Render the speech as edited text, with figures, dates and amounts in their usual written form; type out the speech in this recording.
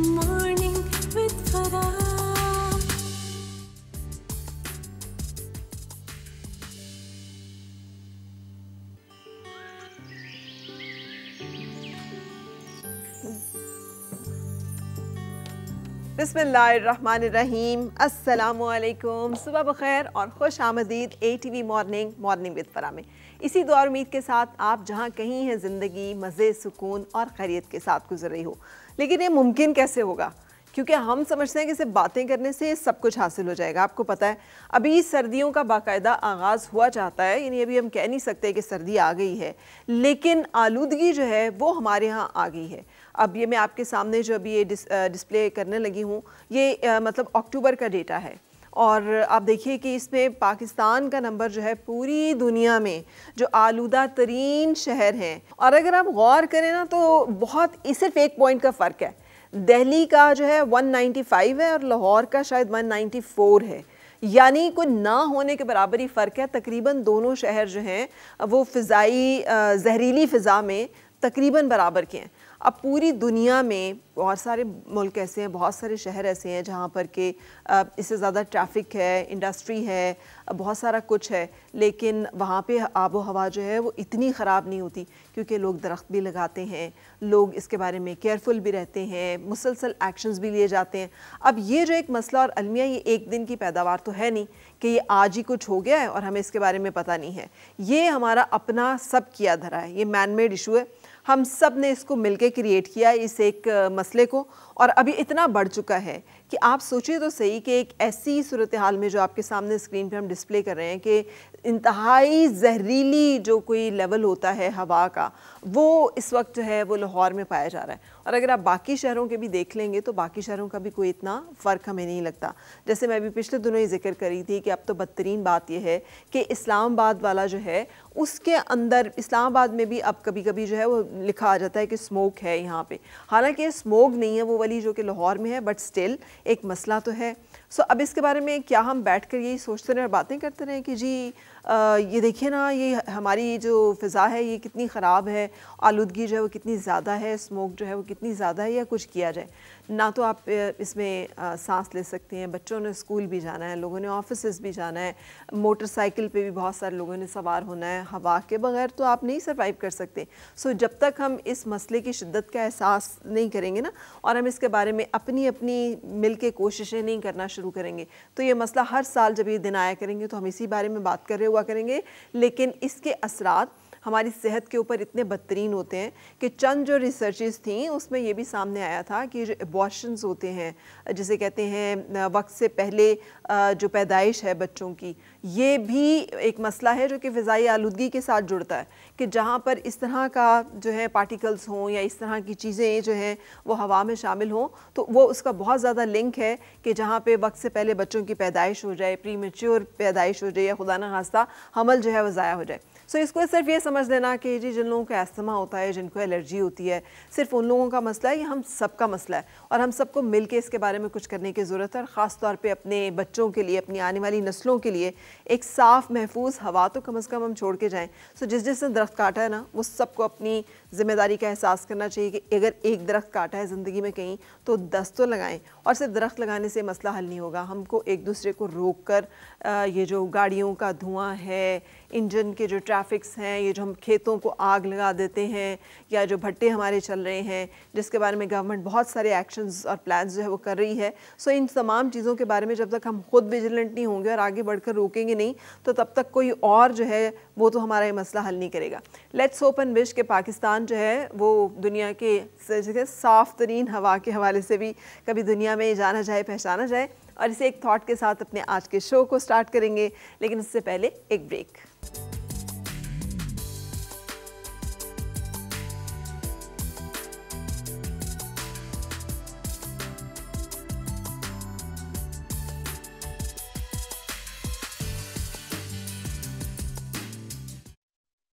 Morning with Farah। बिस्मिल्लाहिर्रहमानिर्रहीम। अस्सलामुअलैकुम। सुबह बखैर और खुश आमदीद ATV मॉर्निंग विद फराह में। इसी दुआ और उम्मीद के साथ आप जहाँ कहीं हैं ज़िंदगी मज़े सुकून और खैरियत के साथ गुजर रही हो। लेकिन ये मुमकिन कैसे होगा, क्योंकि हम समझते हैं कि सिर्फ बातें करने से सब कुछ हासिल हो जाएगा। आपको पता है अभी सर्दियों का बाकायदा आगाज़ हुआ जाता है, यानी अभी हम कह नहीं सकते कि सर्दी आ गई है, लेकिन आलूदगी जो है वो हमारे यहाँ आ गई है। अब ये मैं आपके सामने जो अभी ये डिस्प्ले करने लगी हूँ, ये मतलब अक्टूबर का डेटा है। और आप देखिए कि इसमें पाकिस्तान का नंबर जो है पूरी दुनिया में जो आलूदा तरीन शहर हैं। और अगर आप गौर करें ना तो बहुत सिर्फ एक पॉइंट का फ़र्क है। दिल्ली का जो है 195 है और लाहौर का शायद 194 है, यानी कोई ना होने के बराबर ही फ़र्क है। तकरीबन दोनों शहर जो हैं वो फ़िज़ाई जहरीली फ़िज़ा में तकरीबन बराबर के हैं। अब पूरी दुनिया में बहुत सारे मुल्क ऐसे हैं, बहुत सारे शहर ऐसे हैं जहाँ पर के इससे ज़्यादा ट्रैफिक है, इंडस्ट्री है, बहुत सारा कुछ है, लेकिन वहाँ पे आबो हवा जो है वो इतनी ख़राब नहीं होती, क्योंकि लोग दरख्त भी लगाते हैं, लोग इसके बारे में केयरफुल भी रहते हैं, मुसलसल एक्शंस भी लिए जाते हैं। अब ये जो एक मसला और अलमिया, ये एक दिन की पैदावार तो है नहीं कि ये आज ही कुछ हो गया है और हमें इसके बारे में पता नहीं है। ये हमारा अपना सब किया धरा है, ये मैन मेड इशू है। हम सब ने इसको मिलके क्रिएट किया इस एक मसले को, और अभी इतना बढ़ चुका है कि आप सोचिए तो सही कि एक ऐसी सूरत हाल में जो आपके सामने स्क्रीन पे हम डिस्प्ले कर रहे हैं कि इंतहाई जहरीली जो कोई लेवल होता है हवा का, वो इस वक्त जो है वो लाहौर में पाया जा रहा है। और अगर आप बाकी शहरों के भी देख लेंगे तो बाकी शहरों का भी कोई इतना फ़र्क हमें नहीं लगता। जैसे मैं भी पिछले दिनों ही जिक्र करी थी कि अब तो बदतरीन बात यह है कि इस्लामाबाद वाला जो है उसके अंदर, इस्लामाबाद में भी अब कभी कभी जो है वो लिखा आ जाता है कि स्मोक है यहाँ पे, हालांकि स्मोक नहीं है वो वाली जो कि लाहौर में है, बट स्टिल एक मसला तो है। सो अब इसके बारे में क्या हम बैठकर यही सोचते रहें और बातें करते रहें कि जी ये देखिए ना, ये हमारी जो फ़िज़ा है ये कितनी ख़राब है, आलूदगी जो है वो कितनी ज़्यादा है, स्मोक जो है वो कितनी ज़्यादा है, या कुछ किया जाए ना। तो आप इसमें सांस ले सकते हैं, बच्चों ने स्कूल भी जाना है, लोगों ने ऑफिस भी जाना है, मोटरसाइकिल पे भी बहुत सारे लोगों ने सवार होना है, हवा के बगैर तो आप नहीं सर्वाइव कर सकते। सो जब तक हम इस मसले की शिद्दत का एहसास नहीं करेंगे ना, और हम इसके बारे में अपनी अपनी मिल के कोशिशें नहीं करना शुरू करेंगे, तो ये मसला हर साल जब ये दिन आया करेंगे तो हम इसी बारे में बात कर रहे हुआ करेंगे। लेकिन इसके असरात हमारी सेहत के ऊपर इतने बदतरीन होते हैं कि चंद जो रिसर्चेस थी उसमें ये भी सामने आया था कि जो एबॉर्शंस होते हैं, जिसे कहते हैं वक्त से पहले जो पैदाइश है बच्चों की, ये भी एक मसला है जो कि फ़िज़ाई आलूदगी के साथ जुड़ता है। कि जहाँ पर इस तरह का जो है पार्टिकल्स हों या इस तरह की चीज़ें जो हैं वो हवा में शामिल हों, तो वो उसका बहुत ज़्यादा लिंक है कि जहाँ पर वक्त से पहले बच्चों की पैदाइश हो जाए, प्री मेच्योर पैदाइश हो जाए, या खुदा न खास्ता हमल जो है वो ज़ाया हो जाए। सो इसको सिर्फ ये समझ लेना कि जी जिन लोगों का अस्थमा होता है, जिनको एलर्जी होती है, सिर्फ उन लोगों का मसला है, ये हम सब का मसला है। और हम सबको मिल के इसके बारे में कुछ करने की ज़रूरत है, और ख़ास तौर पे अपने बच्चों के लिए, अपनी आने वाली नस्लों के लिए एक साफ़ महफूज हवा तो कम से कम हम छोड़ के जाएँ। सो जिस जिसने दरख्त काटा है ना, वो सबको अपनी ज़िम्मेदारी का एहसास करना चाहिए कि अगर एक दरख्त काटा है ज़िंदगी में कहीं तो 10 तो लगाएँ। और सिर्फ दरख्त लगाने से मसला हल नहीं होगा, हमको एक दूसरे को रोक कर ये जो गाड़ियों का धुआँ है, इंजन के जो ट्रैफिक्स हैं, ये जो हम खेतों को आग लगा देते हैं, या जो भट्टे हमारे चल रहे हैं जिसके बारे में गवर्नमेंट बहुत सारे एक्शंस और प्लान्स जो है वो कर रही है। सो इन तमाम चीज़ों के बारे में जब तक हम खुद विजिलेंट नहीं होंगे और आगे बढ़कर रोकेंगे नहीं, तो तब तक कोई और जो है वो तो हमारा ये मसला हल नहीं करेगा। लेट्स होप एंड विश के पाकिस्तान जो है वो दुनिया के साफ़ तरीन हवा के हवाले से भी कभी दुनिया में जाना जाए, पहचाना जाए। और इसे एक थॉट के साथ अपने आज के शो को स्टार्ट करेंगे, लेकिन उससे पहले एक ब्रेक।